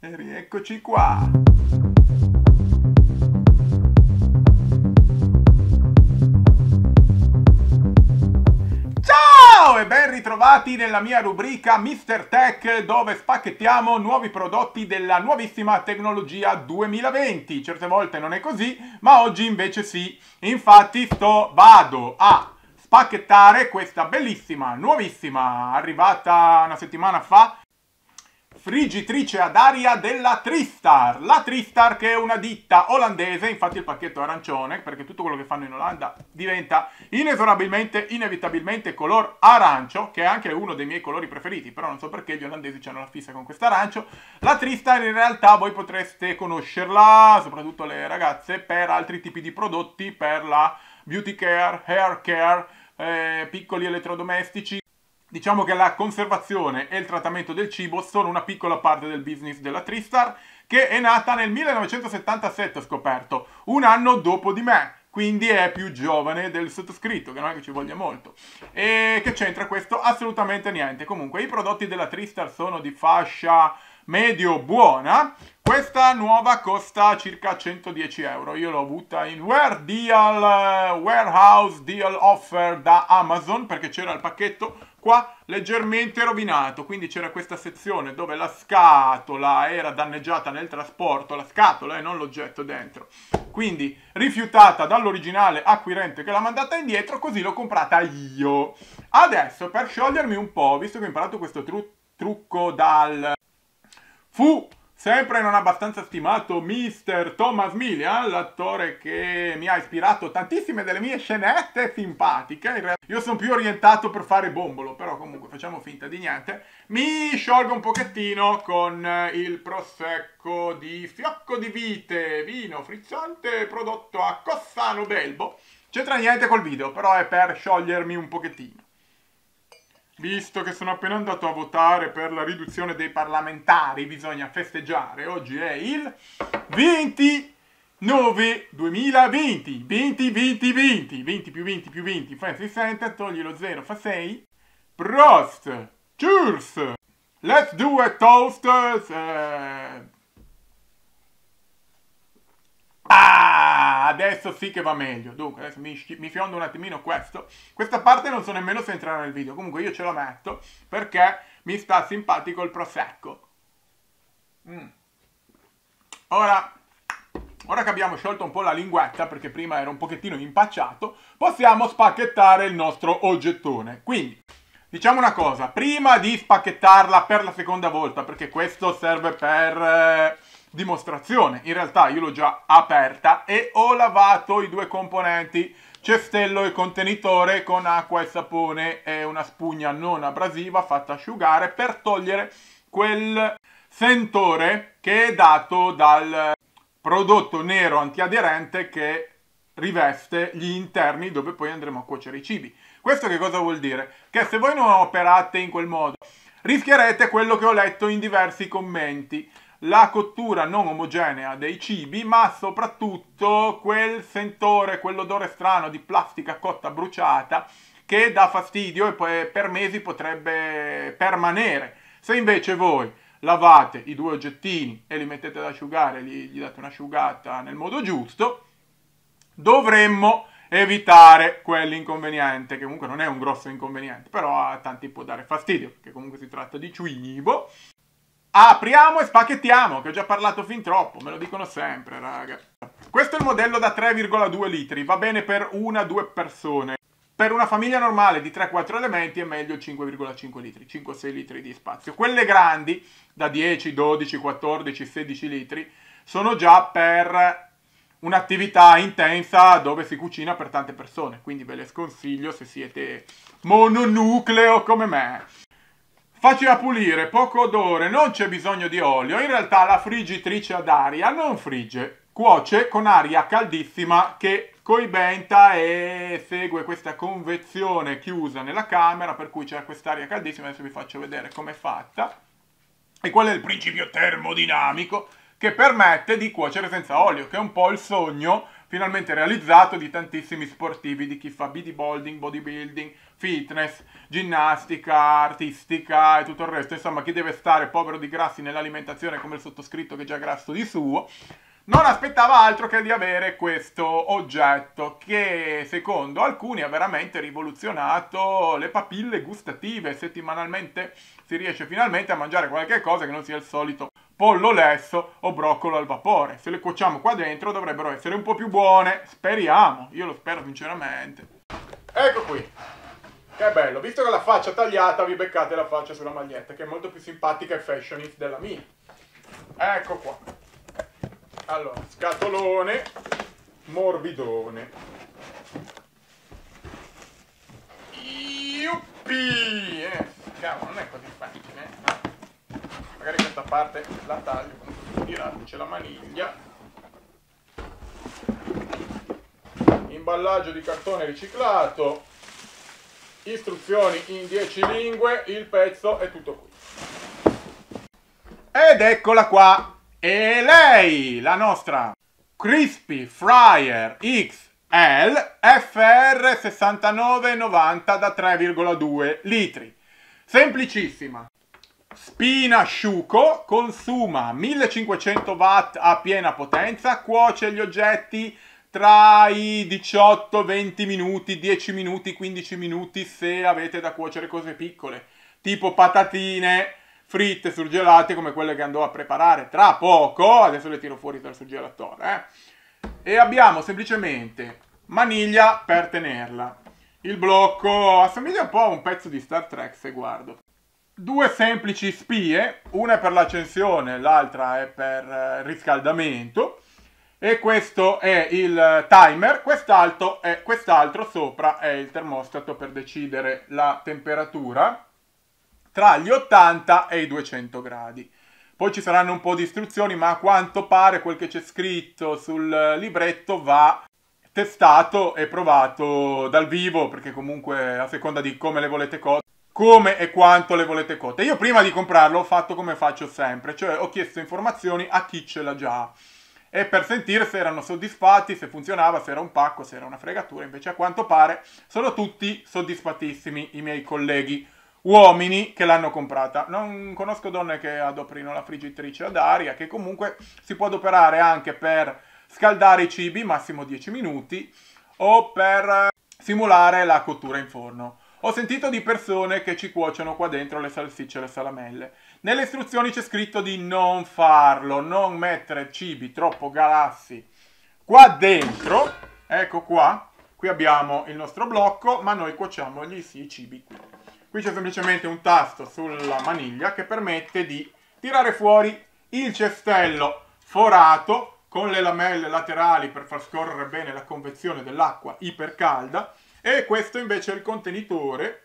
E rieccoci qua. Ciao e ben ritrovati nella mia rubrica Mr. Tech, dove spacchettiamo nuovi prodotti della nuovissima tecnologia 2020. Certe volte non è così, ma oggi invece sì. Infatti vado a spacchettare questa bellissima, nuovissima, arrivata una settimana fa, friggitrice ad aria della Tristar. La Tristar, che è una ditta olandese, infatti il pacchetto è arancione, perché tutto quello che fanno in Olanda diventa inesorabilmente, inevitabilmente color arancio, che è anche uno dei miei colori preferiti, però non so perché gli olandesi hanno la fissa con questo arancio. La Tristar in realtà voi potreste conoscerla, soprattutto le ragazze, per altri tipi di prodotti, per la beauty care, hair care, piccoli elettrodomestici. Diciamo che la conservazione e il trattamento del cibo sono una piccola parte del business della Tristar, che è nata nel 1977, ho scoperto, un anno dopo di me, quindi è più giovane del sottoscritto, che non è che ci voglia molto. E che c'entra questo? Assolutamente niente. Comunque i prodotti della Tristar sono di fascia medio buona. Questa nuova costa circa 110 euro. Io l'ho avuta in warehouse deal offer da Amazon, perché c'era il pacchetto qua leggermente rovinato, quindi c'era questa sezione dove la scatola era danneggiata nel trasporto, la scatola e non l'oggetto dentro, quindi rifiutata dall'originale acquirente che l'ha mandata indietro, così l'ho comprata io. Adesso, per sciogliermi un po', visto che ho imparato questo trucco dal fu sempre non abbastanza stimato Mr. Thomas Millian, l'attore che mi ha ispirato tantissime delle mie scenette simpatiche. In realtà io sono più orientato per fare bombolo, però comunque facciamo finta di niente. Mi sciolgo un pochettino con il prosecco di fiocco di vite, vino frizzante prodotto a Cossano Belbo. C'entra niente col video, però è per sciogliermi un pochettino. Visto che sono appena andato a votare per la riduzione dei parlamentari, bisogna festeggiare. Oggi è il 29 2020, 20 20 20, 20 più 20 più 20, fa si sente, togli lo 0 fa 6. Prost, cheers, let's do a toast. Adesso sì che va meglio. Dunque adesso mi fiondo un attimino questo. Questa parte non so nemmeno se entrerà nel video, comunque io ce la metto perché mi sta simpatico il prosecco. Ora che abbiamo sciolto un po' la linguetta, perché prima era un pochettino impacciato, possiamo spacchettare il nostro oggettone. Quindi diciamo una cosa, prima di spacchettarla per la seconda volta, perché questo serve per dimostrazione, in realtà io l'ho già aperta e ho lavato i due componenti, cestello e contenitore, con acqua e sapone e una spugna non abrasiva fatta asciugare, per togliere quel sentore che è dato dal prodotto nero antiaderente che riveste gli interni dove poi andremo a cuocere i cibi. Questo che cosa vuol dire? Che se voi non operate in quel modo rischierete quello che ho letto in diversi commenti: la cottura non omogenea dei cibi, ma soprattutto quel sentore, quell'odore strano di plastica cotta bruciata che dà fastidio e poi per mesi potrebbe permanere. Se invece voi lavate i due oggettini e li mettete ad asciugare, gli date un'asciugata nel modo giusto, dovremmo evitare quell'inconveniente, che comunque non è un grosso inconveniente, però a tanti può dare fastidio, perché comunque si tratta di cibo. Apriamo e spacchettiamo, che ho già parlato fin troppo, me lo dicono sempre, raga. Questo è il modello da 3,2 litri, va bene per una o due persone. Per una famiglia normale di 3-4 elementi è meglio 5,5 litri, 5-6 litri di spazio. Quelle grandi, da 10, 12, 14, 16 litri, sono già per un'attività intensa dove si cucina per tante persone, quindi ve le sconsiglio se siete mononucleo come me. Facile da pulire, poco odore, non c'è bisogno di olio. In realtà la friggitrice ad aria non frigge, cuoce con aria caldissima che coibenta e segue questa convezione chiusa nella camera, per cui c'è quest'aria caldissima. Adesso vi faccio vedere com'è fatta e qual è il principio termodinamico che permette di cuocere senza olio, che è un po' il sogno finalmente realizzato, di tantissimi sportivi, di chi fa bodybuilding, fitness, ginnastica, artistica e tutto il resto. Insomma, chi deve stare povero di grassi nell'alimentazione come il sottoscritto che è già grasso di suo, non aspettava altro che di avere questo oggetto che secondo alcuni ha veramente rivoluzionato le papille gustative. Settimanalmente si riesce finalmente a mangiare qualche cosa che non sia il solito pollo lesso o broccolo al vapore. Se le cuociamo qua dentro dovrebbero essere un po' più buone, speriamo, io lo spero sinceramente. Ecco qui, che bello, visto che la faccia tagliata vi beccate la faccia sulla maglietta, che è molto più simpatica e fashionista della mia. Ecco qua. Allora, scatolone, morbidone. Iuppi! Cavolo, non è così facile. Magari questa parte la taglio con tirarci, c'è la maniglia. Imballaggio di cartone riciclato. Istruzioni in 10 lingue. Il pezzo è tutto qui. Ed eccola qua. E lei, la nostra Crispy Fryer XL FR 6990 da 3,2 litri. Semplicissima. Spinasciuco, consuma 1500 watt a piena potenza, cuoce gli oggetti tra i 18-20 minuti, 10 minuti, 15 minuti se avete da cuocere cose piccole, tipo patatine fritte, surgelate, come quelle che andò a preparare tra poco. Adesso le tiro fuori dal surgelatore, E abbiamo semplicemente maniglia per tenerla. Il blocco assomiglia un po' a un pezzo di Star Trek, se guardo. Due semplici spie, una è per l'accensione, l'altra è per riscaldamento. E questo è il timer, quest'altro sopra è il termostato per decidere la temperatura tra gli 80 e i 200 gradi. Poi ci saranno un po' di istruzioni, ma a quanto pare quel che c'è scritto sul libretto va testato e provato dal vivo, perché comunque a seconda di come le volete cotte, come e quanto le volete cotte. Io prima di comprarlo ho fatto come faccio sempre, cioè ho chiesto informazioni a chi ce l'ha già, e per sentire se erano soddisfatti, se funzionava, se era un pacco, se era una fregatura. Invece a quanto pare sono tutti soddisfattissimi i miei colleghi uomini che l'hanno comprata. Non conosco donne che adoprino la friggitrice ad aria, che comunque si può adoperare anche per scaldare i cibi, massimo 10 minuti, o per simulare la cottura in forno. Ho sentito di persone che ci cuociono qua dentro le salsicce e le salamelle. Nelle istruzioni c'è scritto di non farlo, non mettere cibi troppo galassi qua dentro. Ecco qua, qui abbiamo il nostro blocco, ma noi cuociamo gli i cibi qui. Qui c'è semplicemente un tasto sulla maniglia che permette di tirare fuori il cestello forato con le lamelle laterali per far scorrere bene la convezione dell'acqua ipercalda, e questo invece è il contenitore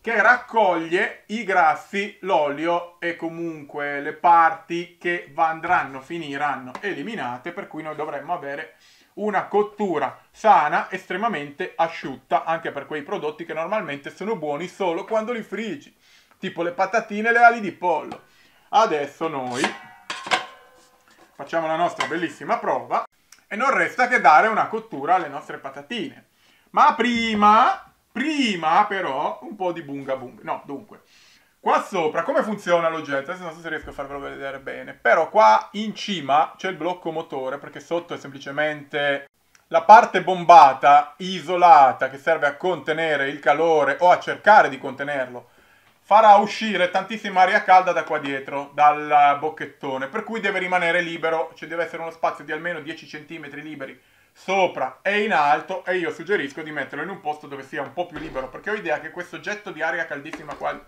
che raccoglie i grassi, l'olio e comunque le parti che finiranno eliminate, per cui noi dovremmo avere una cottura sana, estremamente asciutta, anche per quei prodotti che normalmente sono buoni solo quando li friggi, tipo le patatine e le ali di pollo. Adesso noi facciamo la nostra bellissima prova e non resta che dare una cottura alle nostre patatine. Ma prima però un po' di bunga bunga. No, dunque, qua sopra come funziona l'oggetto? Adesso non so se riesco a farvelo vedere bene, però qua in cima c'è il blocco motore, perché sotto è semplicemente la parte bombata, isolata, che serve a contenere il calore o a cercare di contenerlo. Farà uscire tantissima aria calda da qua dietro, dal bocchettone, per cui deve rimanere libero, cioè deve essere uno spazio di almeno 10 cm liberi sopra e in alto, e io suggerisco di metterlo in un posto dove sia un po' più libero, perché ho idea che questo getto di aria caldissima qua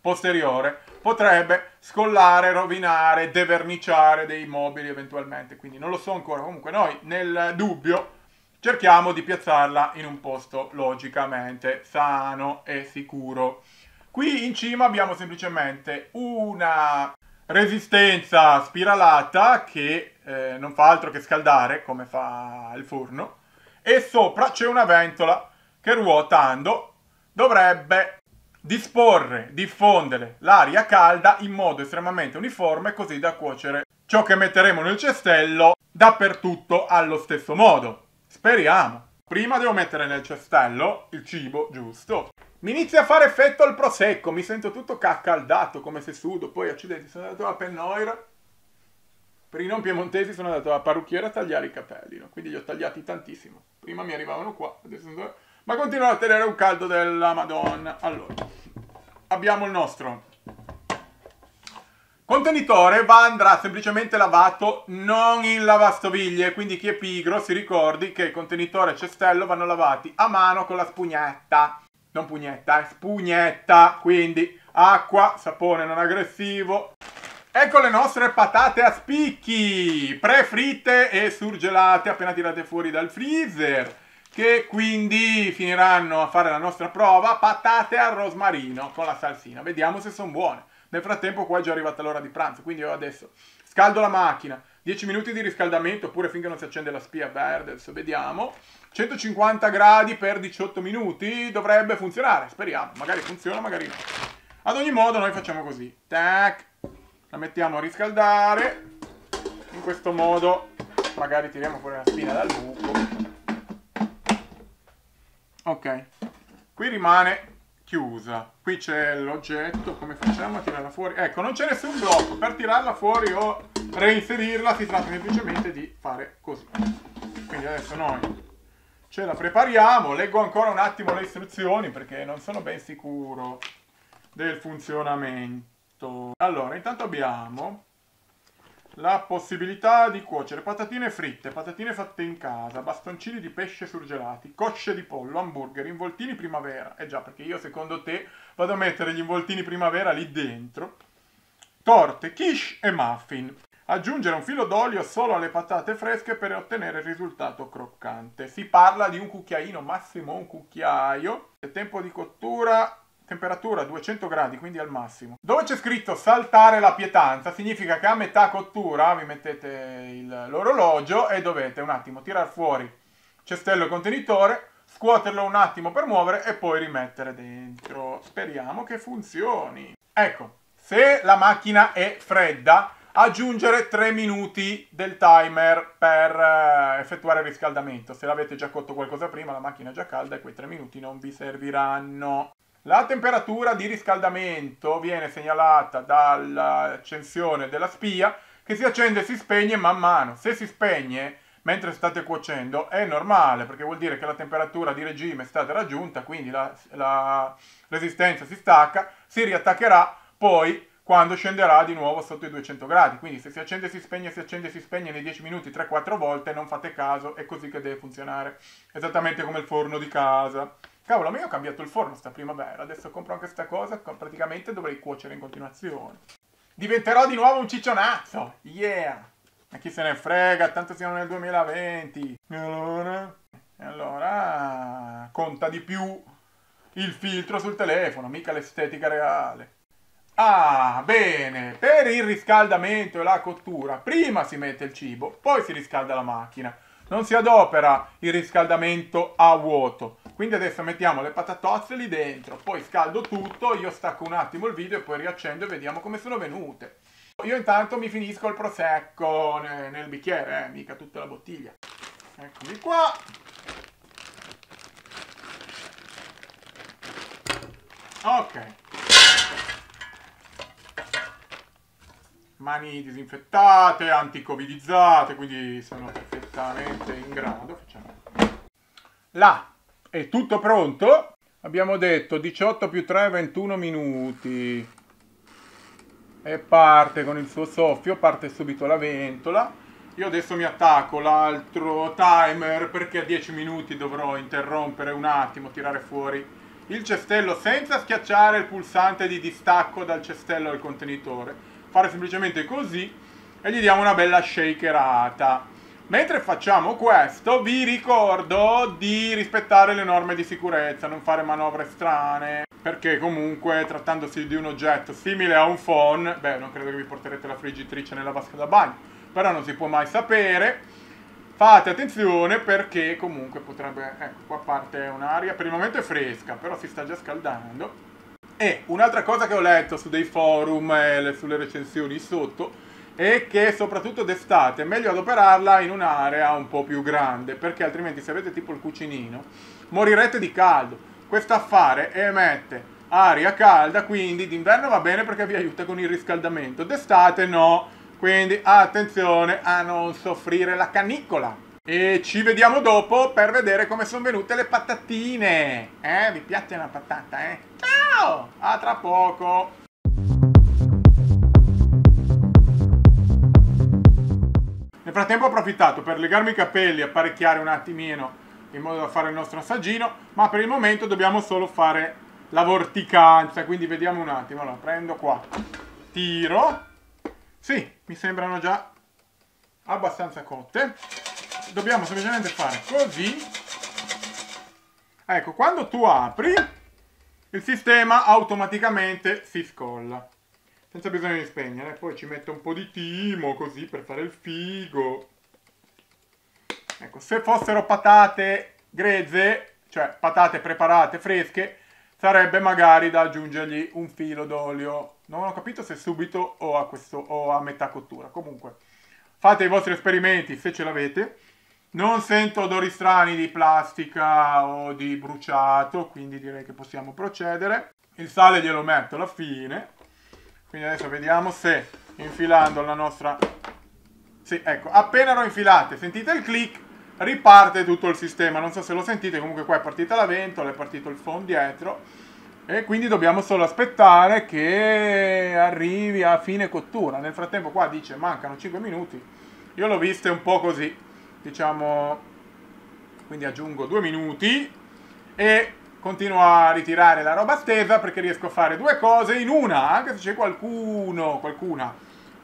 posteriore potrebbe scollare, rovinare, deverniciare dei mobili eventualmente, quindi non lo so ancora. Comunque noi nel dubbio cerchiamo di piazzarla in un posto logicamente sano e sicuro. Qui in cima abbiamo semplicemente una resistenza spiralata che non fa altro che scaldare, come fa il forno, e sopra c'è una ventola che ruotando dovrebbe diffondere l'aria calda in modo estremamente uniforme, così da cuocere ciò che metteremo nel cestello dappertutto allo stesso modo. Speriamo. Prima devo mettere nel cestello il cibo giusto. Mi inizia a fare effetto il prosecco, mi sento tutto caccaldato, come se sudo. Poi accidenti, sono andato alla pennoira. Per i non piemontesi sono andato alla parrucchiera a tagliare i capelli, no? Quindi li ho tagliati tantissimo. Prima mi arrivavano qua, adesso sono... Ma continuano a tenere un caldo della Madonna. Allora, abbiamo il nostro contenitore, andrà semplicemente lavato, non in lavastoviglie, quindi chi è pigro si ricordi che il contenitore e cestello vanno lavati a mano con la spugnetta, non pugnetta, spugnetta, quindi acqua, sapone non aggressivo. Ecco le nostre patate a spicchi, prefritte e surgelate appena tirate fuori dal freezer, che quindi finiranno a fare la nostra prova, patate al rosmarino con la salsina, vediamo se sono buone. Nel frattempo qua è già arrivata l'ora di pranzo, quindi io adesso scaldo la macchina, 10 minuti di riscaldamento, oppure finché non si accende la spia verde, adesso vediamo, 150 gradi per 18 minuti, dovrebbe funzionare, speriamo, magari funziona, magari no. Ad ogni modo noi facciamo così, tac, la mettiamo a riscaldare, in questo modo magari tiriamo fuori la spina dal buco. Ok, qui rimane... chiusa, qui c'è l'oggetto, come facciamo a tirarla fuori? Ecco, non c'è nessun blocco, per tirarla fuori o reinserirla si tratta semplicemente di fare così. Quindi adesso noi ce la prepariamo, leggo ancora un attimo le istruzioni perché non sono ben sicuro del funzionamento. Allora, intanto abbiamo la possibilità di cuocere patatine fritte, patatine fatte in casa, bastoncini di pesce surgelati, cosce di pollo, hamburger, involtini primavera. Eh già, perché io secondo te vado a mettere gli involtini primavera lì dentro. Torte, quiche e muffin. Aggiungere un filo d'olio solo alle patate fresche per ottenere il risultato croccante. Si parla di un cucchiaino, massimo un cucchiaio. Il tempo di cottura... temperatura 200 gradi, quindi al massimo. Dove c'è scritto saltare la pietanza, significa che a metà cottura vi mettete l'orologio e dovete un attimo tirar fuori cestello e contenitore, scuoterlo un attimo per muovere e poi rimettere dentro. Speriamo che funzioni. Ecco, se la macchina è fredda, aggiungere 3 minuti del timer per effettuare il riscaldamento. Se l'avete già cotto qualcosa prima, la macchina è già calda e quei 3 minuti non vi serviranno. La temperatura di riscaldamento viene segnalata dall'accensione della spia che si accende e si spegne man mano. Se si spegne mentre state cuocendo è normale perché vuol dire che la temperatura di regime è stata raggiunta, quindi la resistenza si stacca, si riattaccherà poi quando scenderà di nuovo sotto i 200 gradi. Quindi se si accende e si spegne, si accende e si spegne nei 10 minuti 3-4 volte, non fate caso, è così che deve funzionare, esattamente come il forno di casa. Cavolo, a me ho cambiato il forno sta primavera, adesso compro anche sta cosa, praticamente dovrei cuocere in continuazione. Diventerò di nuovo un ciccionazzo, yeah! Ma chi se ne frega, tanto siamo nel 2020. E allora conta di più il filtro sul telefono, mica l'estetica reale. Ah, bene, per il riscaldamento e la cottura, prima si mette il cibo, poi si riscalda la macchina. Non si adopera il riscaldamento a vuoto. Quindi adesso mettiamo le patatozze lì dentro, poi scaldo tutto, io stacco un attimo il video e poi riaccendo e vediamo come sono venute. Io intanto mi finisco il prosecco nel bicchiere, mica tutta la bottiglia. Eccomi qua. Ok. Mani disinfettate, anticovidizzate, quindi sono perfettamente in grado. Facciamo. Là. È tutto pronto? Abbiamo detto 18 più 3, 21 minuti. E parte con il suo soffio, parte subito la ventola. Io adesso mi attacco l'altro timer perché a 10 minuti dovrò interrompere un attimo, tirare fuori il cestello senza schiacciare il pulsante di distacco dal cestello al contenitore. Fare semplicemente così e gli diamo una bella shakerata. Mentre facciamo questo vi ricordo di rispettare le norme di sicurezza, non fare manovre strane, perché comunque trattandosi di un oggetto simile a un phone, beh non credo che vi porterete la friggitrice nella vasca da bagno, però non si può mai sapere, fate attenzione perché comunque potrebbe, ecco qua parte un'aria, per il momento è fresca, però si sta già scaldando. E un'altra cosa che ho letto su dei forum e sulle recensioni sotto e che soprattutto d'estate è meglio adoperarla in un'area un po' più grande, perché altrimenti se avete tipo il cucinino morirete di caldo. Quest'affare emette aria calda, quindi d'inverno va bene perché vi aiuta con il riscaldamento, d'estate no, quindi attenzione a non soffrire la canicola. E ci vediamo dopo per vedere come sono venute le patatine. Vi piace una patata, eh? Ciao! A tra poco! Nel frattempo ho approfittato per legarmi i capelli, apparecchiare un attimino in modo da fare il nostro assaggino, ma per il momento dobbiamo solo fare la vorticanza, quindi vediamo un attimo. Allora, prendo qua, tiro. Sì, mi sembrano già abbastanza cotte. Dobbiamo semplicemente fare così. Ecco, quando tu apri il sistema automaticamente si scolla senza bisogno di spegnere. Poi ci metto un po' di timo così per fare il figo. Ecco, se fossero patate grezze, cioè patate preparate fresche, sarebbe magari da aggiungergli un filo d'olio. Non ho capito se subito o a questo o a metà cottura. Comunque fate i vostri esperimenti se ce l'avete. Non sento odori strani di plastica o di bruciato, quindi direi che possiamo procedere. Il sale glielo metto alla fine. Quindi adesso vediamo se infilando la nostra... Sì, ecco, appena lo infilate, sentite il click, riparte tutto il sistema. Non so se lo sentite, comunque qua è partita la ventola, è partito il phon dietro. E quindi dobbiamo solo aspettare che arrivi a fine cottura. Nel frattempo qua dice mancano 5 minuti. Io l'ho vista un po' così, diciamo, quindi aggiungo 2 minuti e continuo a ritirare la roba stesa, perché riesco a fare due cose in una, anche se c'è qualcuna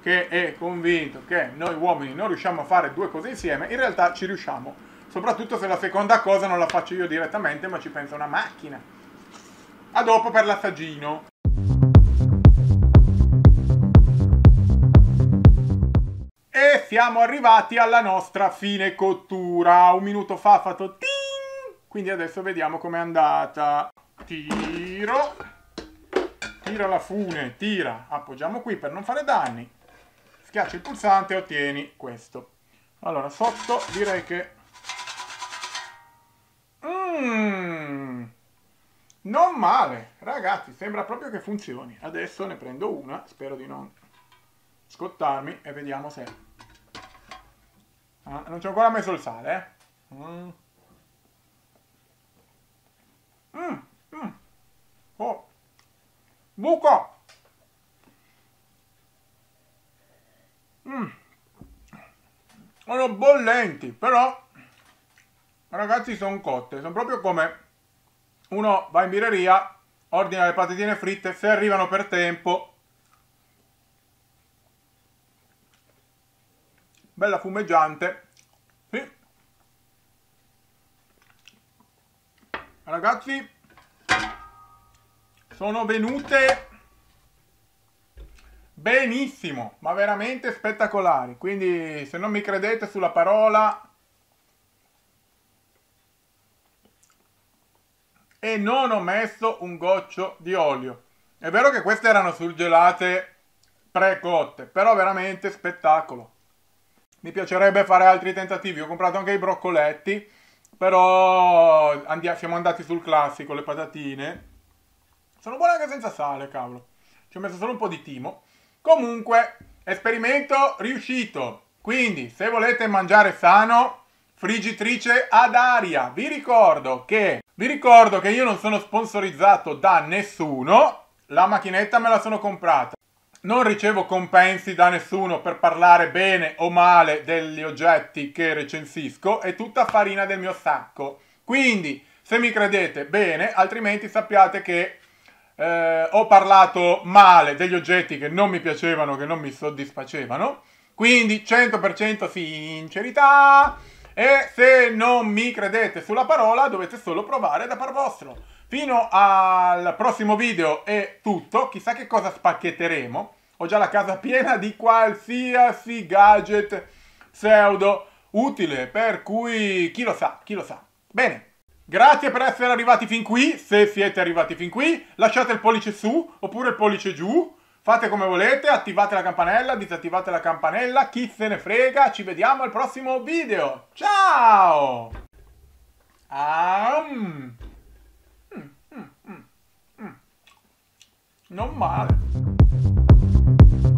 che è convinto che noi uomini non riusciamo a fare due cose insieme. In realtà ci riusciamo, soprattutto se la seconda cosa non la faccio io direttamente, ma ci pensa una macchina. A dopo per l'assaggino. E siamo arrivati alla nostra fine cottura. Un minuto fa ha fatto ting! Quindi adesso vediamo com'è andata. Tiro. Tira la fune, tira. Appoggiamo qui per non fare danni. Schiacci il pulsante e ottieni questo. Allora, sotto direi che... Non male, ragazzi, sembra proprio che funzioni. Adesso ne prendo una, spero di non scottarmi, e vediamo se... Ah, non ci ho ancora messo il sale, eh? Oh! Buco! Sono bollenti, però... Ragazzi, sono cotte, sono proprio come... Uno va in birreria, ordina le patatine fritte, se arrivano per tempo, bella fumeggiante, sì. Ragazzi, sono venute benissimo, ma veramente spettacolari, quindi se non mi credete sulla parola... E non ho messo un goccio di olio. È vero che queste erano surgelate precotte, però veramente spettacolo. Mi piacerebbe fare altri tentativi. Ho comprato anche i broccoletti, però siamo andati sul classico, le patatine. Sono buone anche senza sale, cavolo. Ci ho messo solo un po' di timo. Comunque, esperimento riuscito. Quindi, se volete mangiare sano, friggitrice ad aria. Vi ricordo che io non sono sponsorizzato da nessuno, la macchinetta me la sono comprata. Non ricevo compensi da nessuno per parlare bene o male degli oggetti che recensisco, è tutta farina del mio sacco. Quindi, se mi credete bene, altrimenti sappiate che ho parlato male degli oggetti che non mi piacevano, che non mi soddisfacevano. Quindi, 100% sincerità! E se non mi credete sulla parola, dovete solo provare da par vostro. Fino al prossimo video è tutto. Chissà che cosa spacchetteremo. Ho già la casa piena di qualsiasi gadget pseudo utile, per cui chi lo sa, chi lo sa. Bene, grazie per essere arrivati fin qui. Se siete arrivati fin qui, lasciate il pollice su oppure il pollice giù. Fate come volete, attivate la campanella, disattivate la campanella, chi se ne frega, ci vediamo al prossimo video. Ciao! Non male.